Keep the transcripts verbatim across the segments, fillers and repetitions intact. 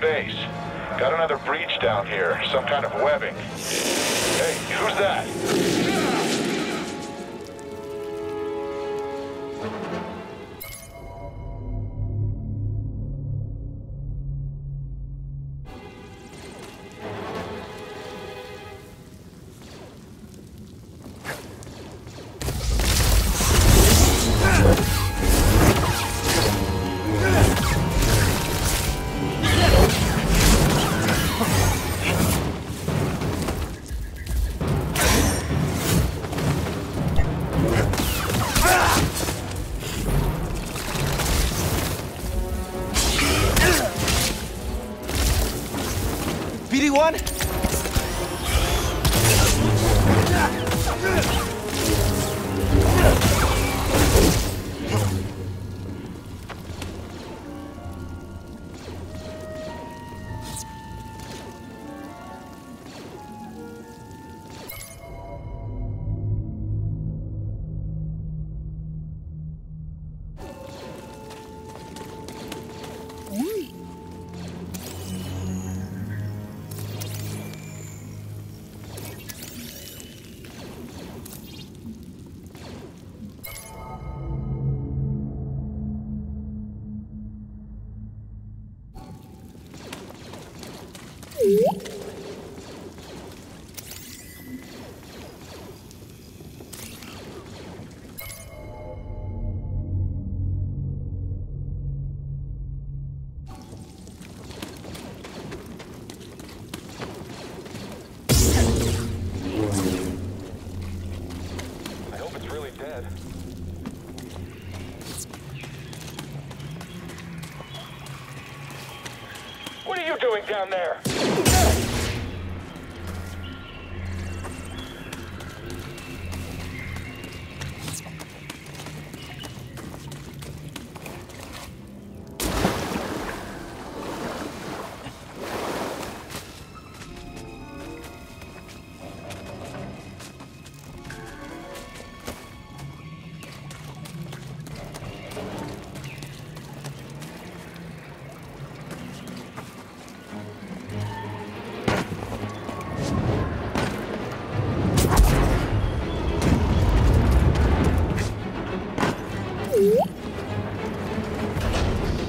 Base. Got another breach down here, some kind of webbing. Hey, who's that? Down there.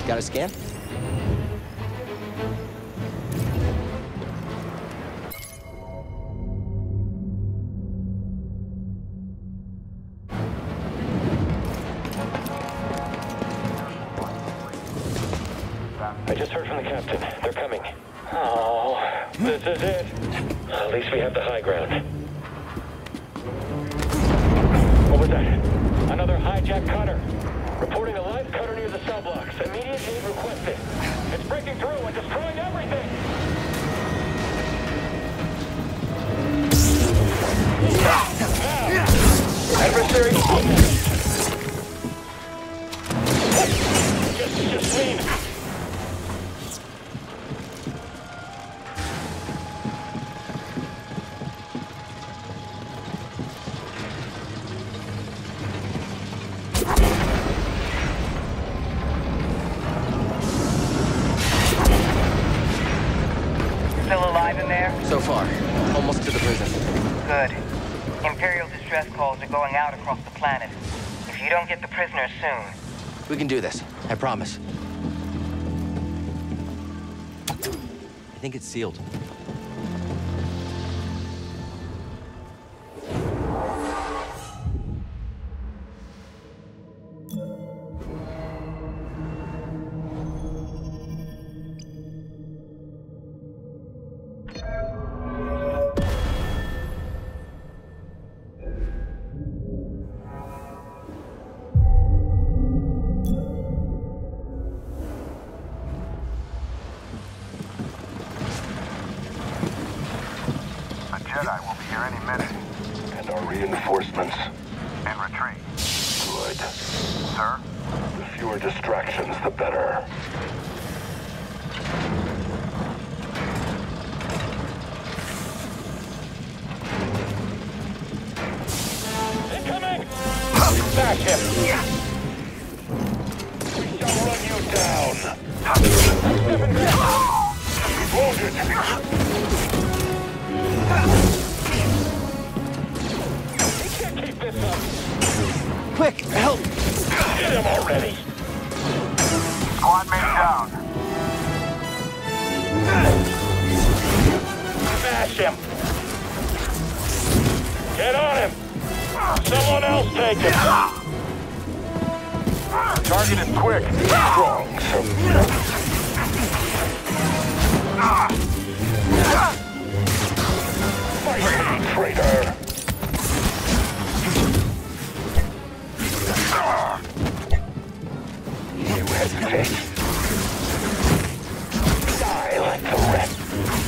Got a scan? I just heard from the captain. They're coming. Oh, this is it. At least we have the high ground. What was that? Another hijacked cutter. Reporting a live cutter near the cell blocks. Immediate aid requested. It's breaking through and destroying everything! Now! Adversary equipment! Just, just leave! We can do this. I promise. I think it's sealed. here any minute. And our reinforcements. In retreat. Good. Sir? The fewer distractions, the better. Incoming! Back him! We shall run you down! Wounded! He can't keep this up! Quick, help! Get him already! Squad mate down! Smash him! Get on him! Someone else take him! Target is quick, strong, so... Fight, traitor! You hesitate. Die like the rest.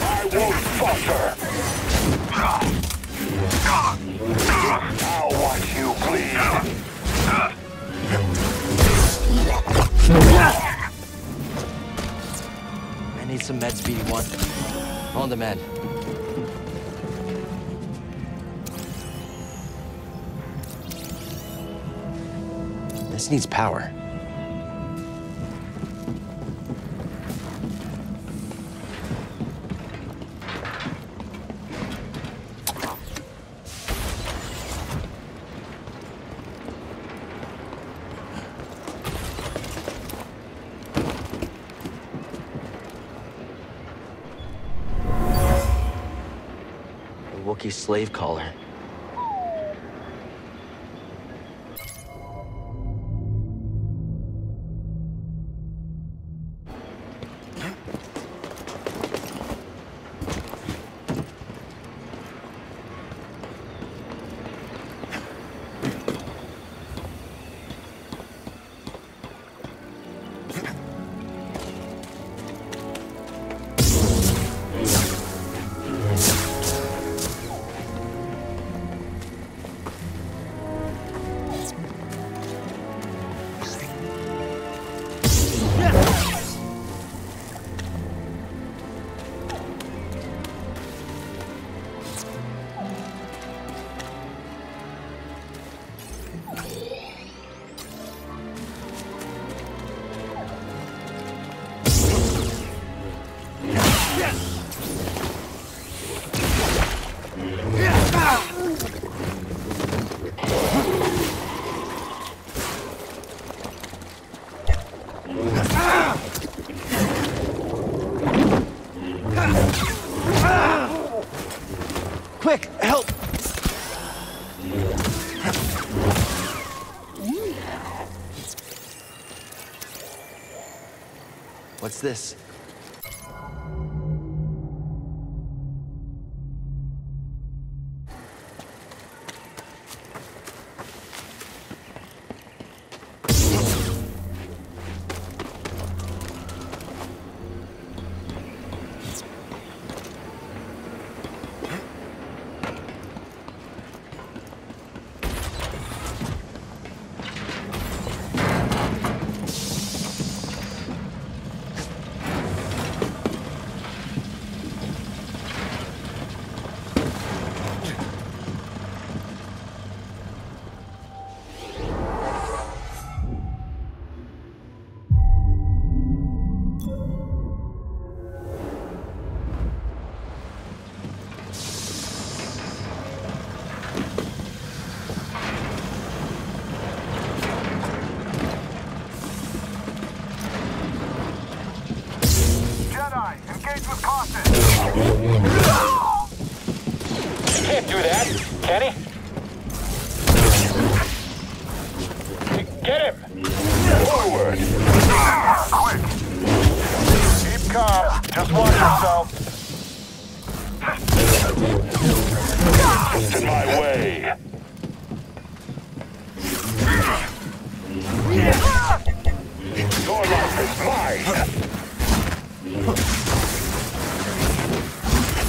I won't falter! I'll watch you bleed. I need some meds, B D one. On demand. This needs power. Slave caller. What's this?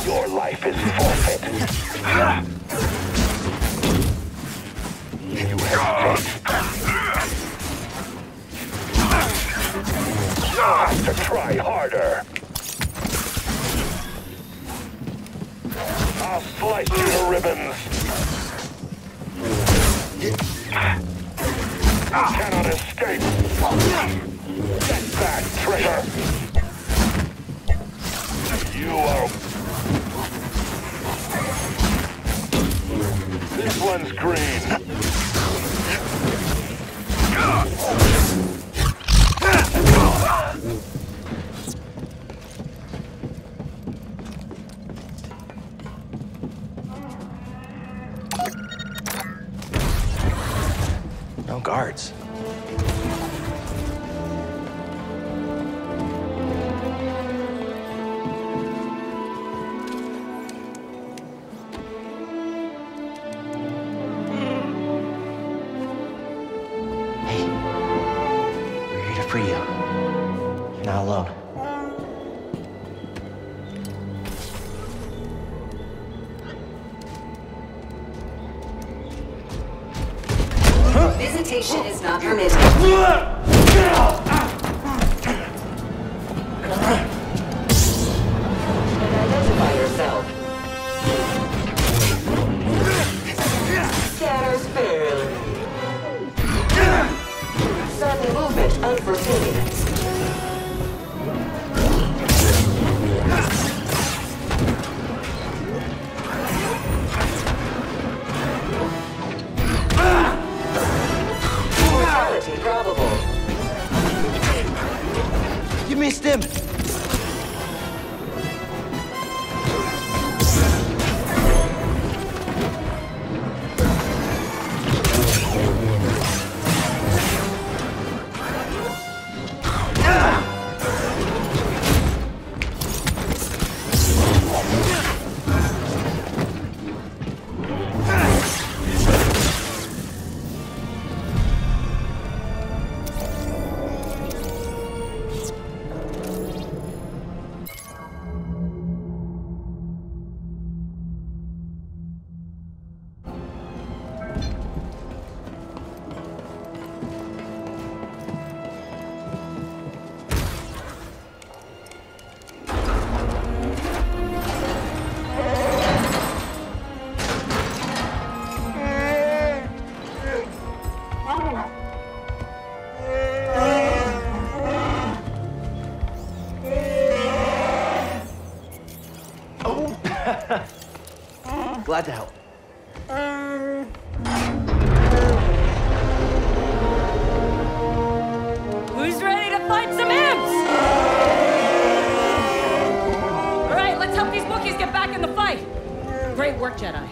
Your life is forfeit. Visitation is not permitted. Identify yourself. Scatter sparingly. Sudden movement unforeseen. You missed him! Glad to help. Who's ready to fight some imps? All right, let's help these Wookiees get back in the fight. Great work, Jedi.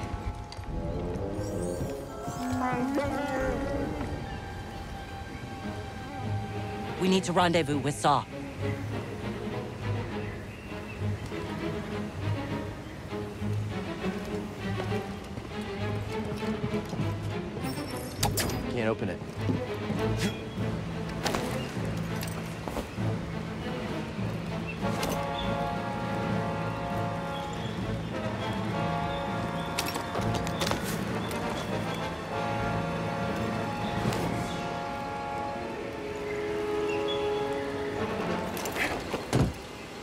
We need to rendezvous with Saw. Open it.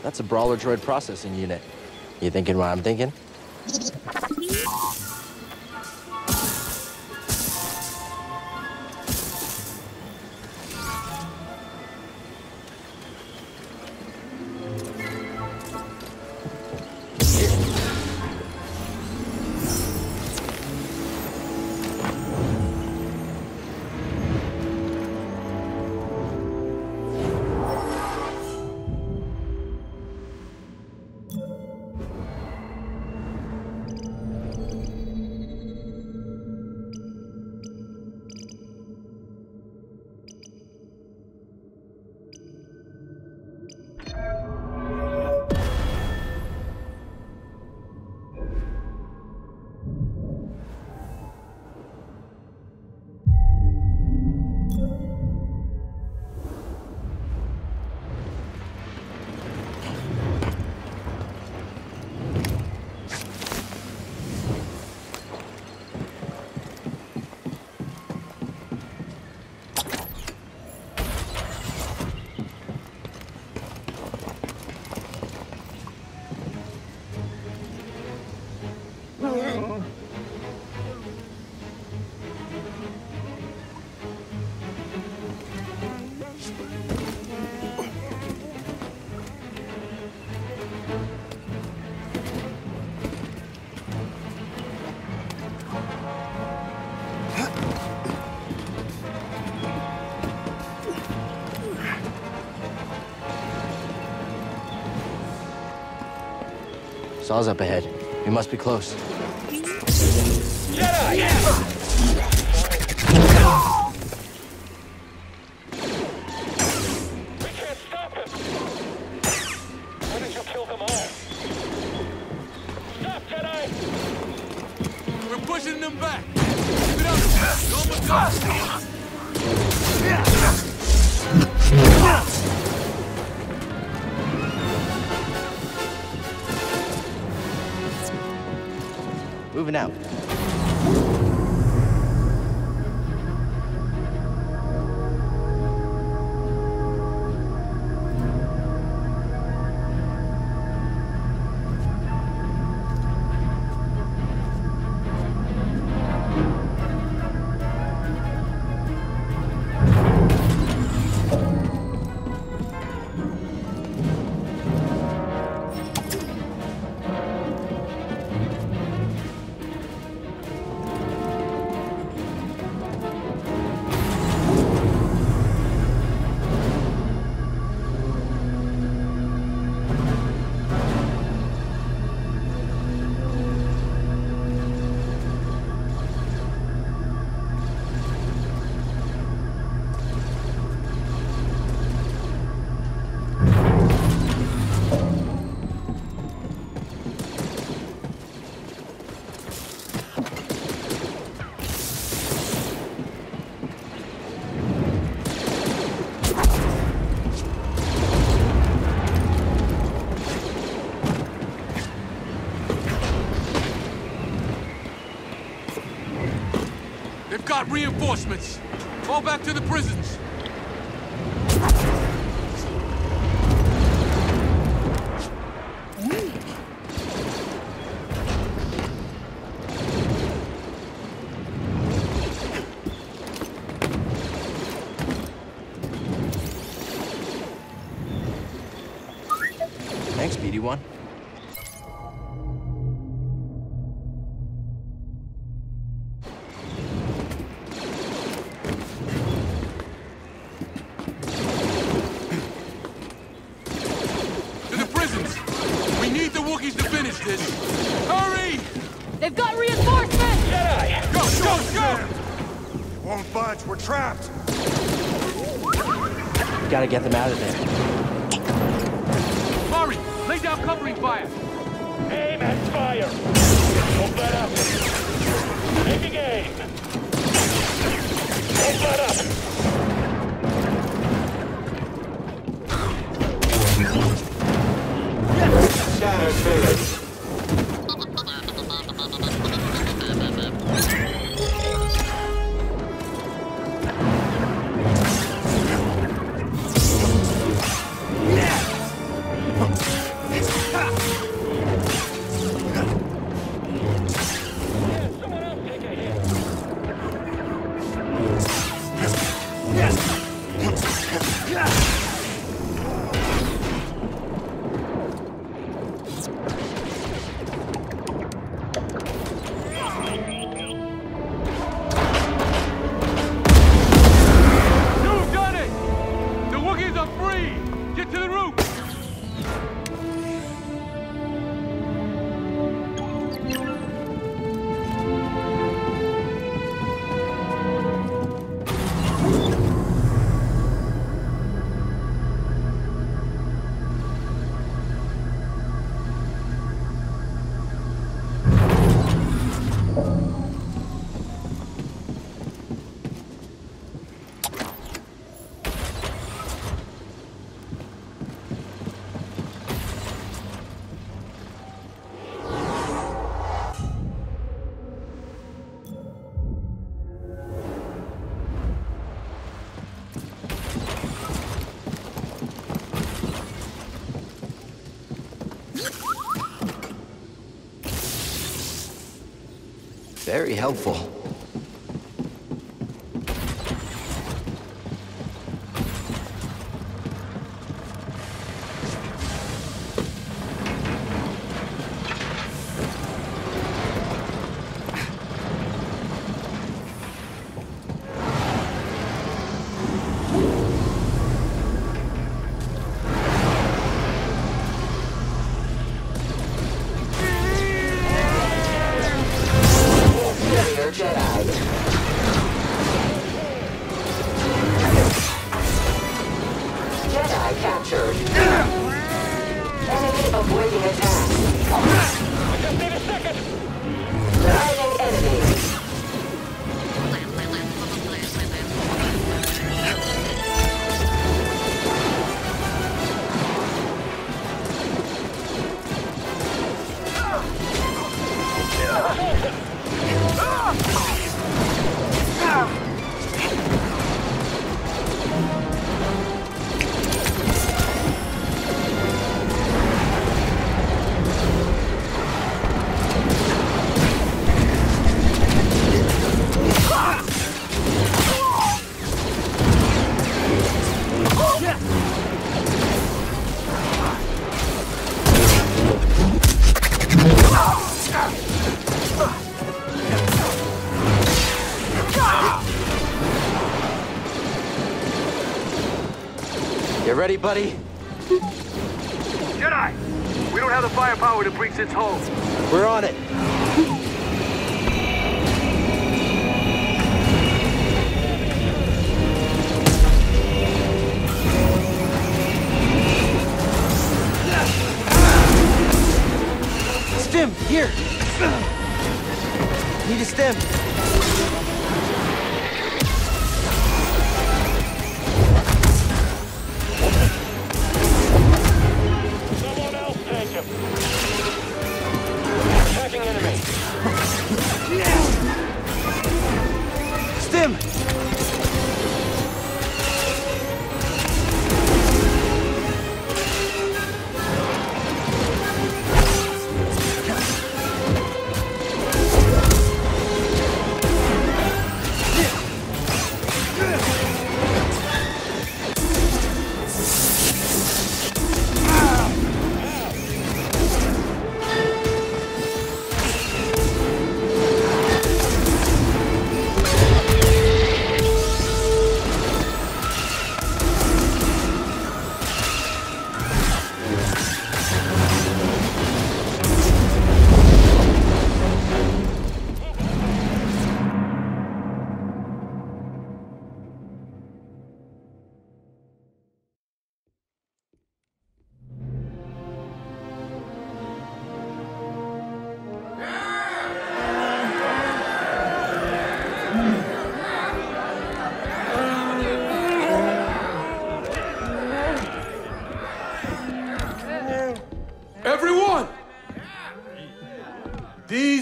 That's a brawler droid processing unit. You thinking what I'm thinking? Saws up ahead. We must be close. Yeah, yeah. Moving out. Got reinforcements. Go back to the prisons. Thanks, Speedy One. Gotta get them out of there. Mari, lay down covering fire. Aim at fire. Hold that up. Taking aim. Hold that up. Shadowfellers. Very helpful. You ready, buddy? Jedi! We don't have the firepower to bring Sith home. We're on it. Stim, here! Need a stim. Someone else take him. Attacking enemy. Stim!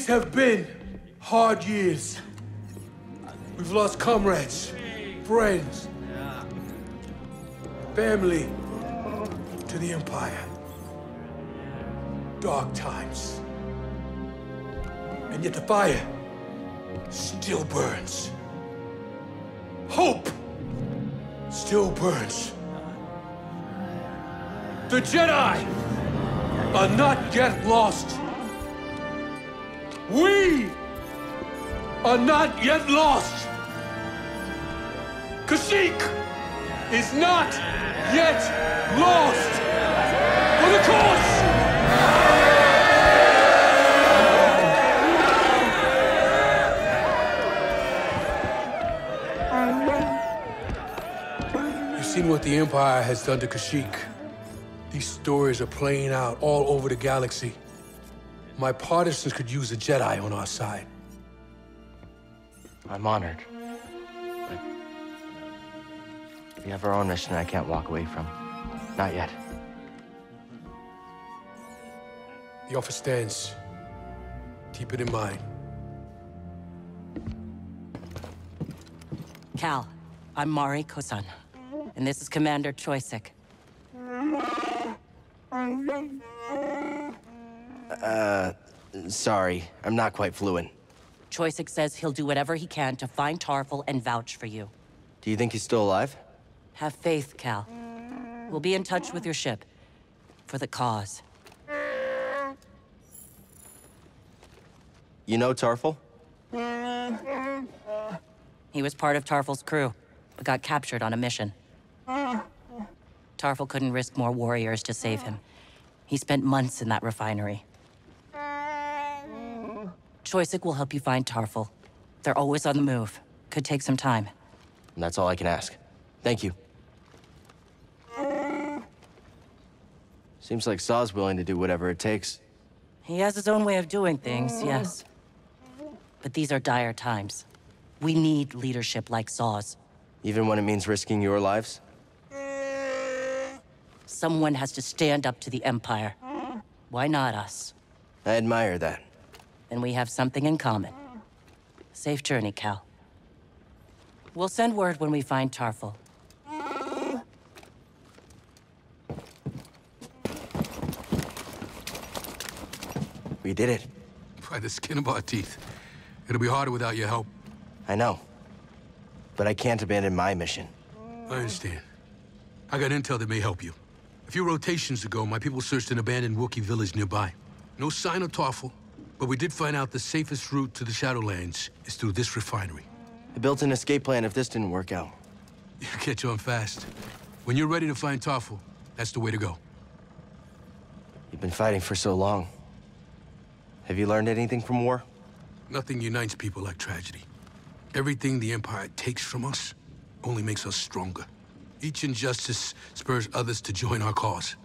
Have been hard years. We've lost comrades, friends, family to the Empire. Dark times. And yet the fire still burns. Hope still burns. The Jedi are not yet lost. We are not yet lost. Kashyyyk is not yet lost. For the cause! You've seen what the Empire has done to Kashyyyk. These stories are playing out all over the galaxy. My partisans could use a Jedi on our side. I'm honored. But we have our own mission I can't walk away from. Not yet. The offer stands. Keep it in mind. Cal, I'm Mari Kosan, and this is Commander Choyssik. Uh, sorry. I'm not quite fluent. Choyssik says he'll do whatever he can to find Tarfful and vouch for you. Do you think he's still alive? Have faith, Cal. We'll be in touch with your ship. For the cause. You know Tarfful? He was part of Tarfful's crew, but got captured on a mission. Tarfful couldn't risk more warriors to save him. He spent months in that refinery. Choyssik will help you find Tarfful. They're always on the move. Could take some time. And that's all I can ask. Thank you. Seems like Saw's willing to do whatever it takes. He has his own way of doing things, yes. But these are dire times. We need leadership like Saw's. Even when it means risking your lives? Someone has to stand up to the Empire. Why not us? I admire that. And we have something in common. Safe journey, Cal. We'll send word when we find Tarfful. We did it. By the skin of our teeth. It'll be harder without your help. I know. But I can't abandon my mission. I understand. I got intel that may help you. A few rotations ago, my people searched an abandoned Wookiee village nearby. No sign of Tarfful. But we did find out the safest route to the Shadowlands is through this refinery. I built an escape plan if this didn't work out. You catch on fast. When you're ready to find Tarfful, that's the way to go. You've been fighting for so long. Have you learned anything from war? Nothing unites people like tragedy. Everything the Empire takes from us only makes us stronger. Each injustice spurs others to join our cause.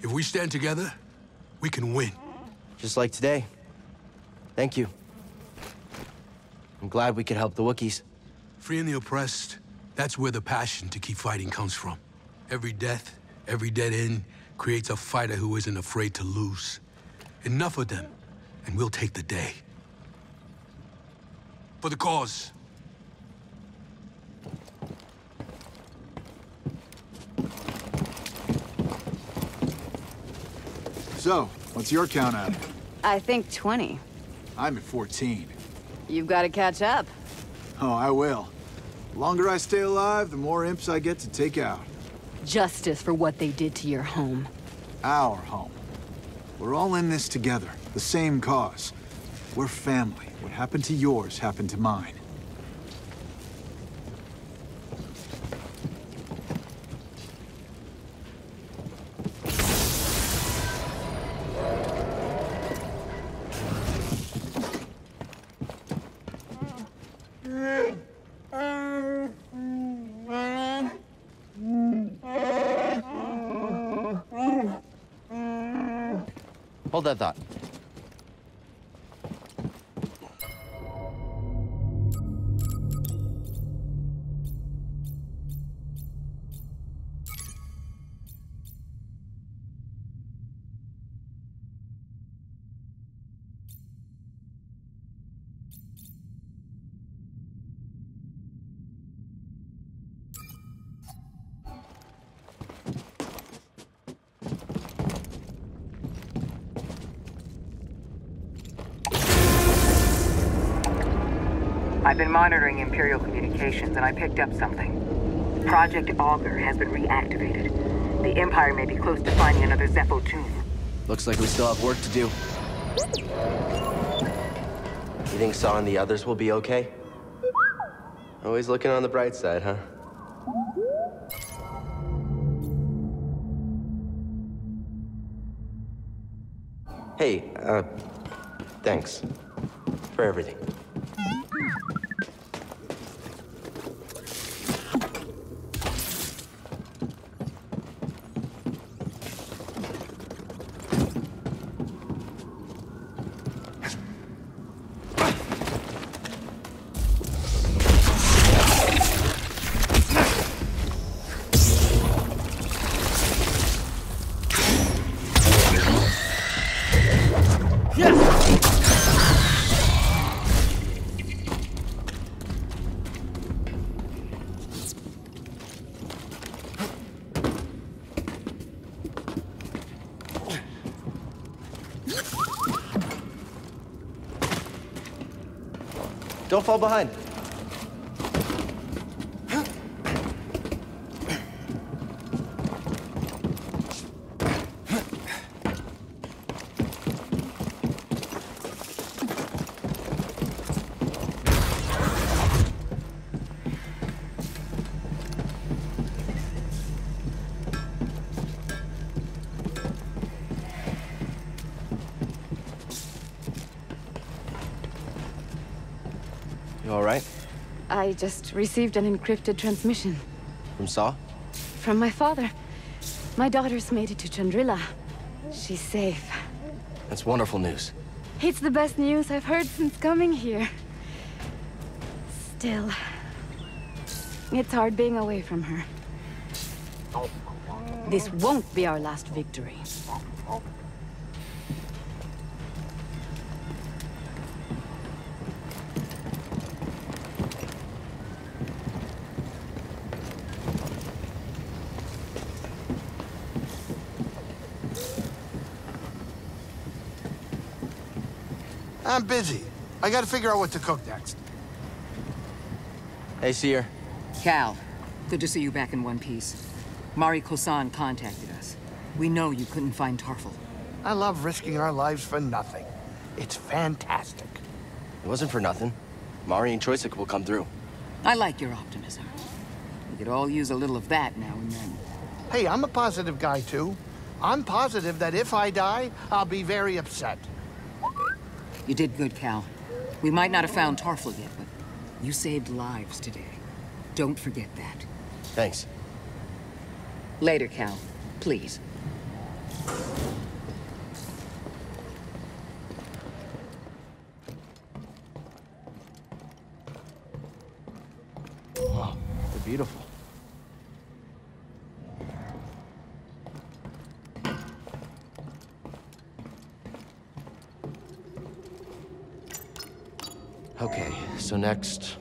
If we stand together, we can win. Just like today. Thank you. I'm glad we could help the Wookiees. Freeing the oppressed, that's where the passion to keep fighting comes from. Every death, every dead end, creates a fighter who isn't afraid to lose. Enough of them, and we'll take the day. For the cause. So, what's your count at? I think twenty. I'm at fourteen. You've got to catch up. Oh, I will. The longer I stay alive, the more imps I get to take out. Justice for what they did to your home. Our home. We're all in this together. The same cause. We're family. What happened to yours happened to mine. Hold that thought. I've been monitoring Imperial communications, and I picked up something. Project Auger has been reactivated. The Empire may be close to finding another Zeffo tomb. Looks like we still have work to do. You think Saw and the others will be okay? Always looking on the bright side, huh? Hey, uh, thanks for everything. Don't fall behind. I just received an encrypted transmission. From Saw? From my father. My daughter's made it to Chandrila. She's safe. That's wonderful news. It's the best news I've heard since coming here. Still, it's hard being away from her. This won't be our last victory. I'm busy. I gotta figure out what to cook next. Hey, Seer. Cal, good to see you back in one piece. Mari Kosan contacted us. We know you couldn't find Tarfful. I love risking our lives for nothing. It's fantastic. It wasn't for nothing. Mari and Choyssik will come through. I like your optimism. We could all use a little of that now and then. Hey, I'm a positive guy, too. I'm positive that if I die, I'll be very upset. You did good, Cal. We might not have found Tarfful yet, but you saved lives today. Don't forget that. Thanks. Later, Cal. Please. Wow, they're beautiful. Okay, so next...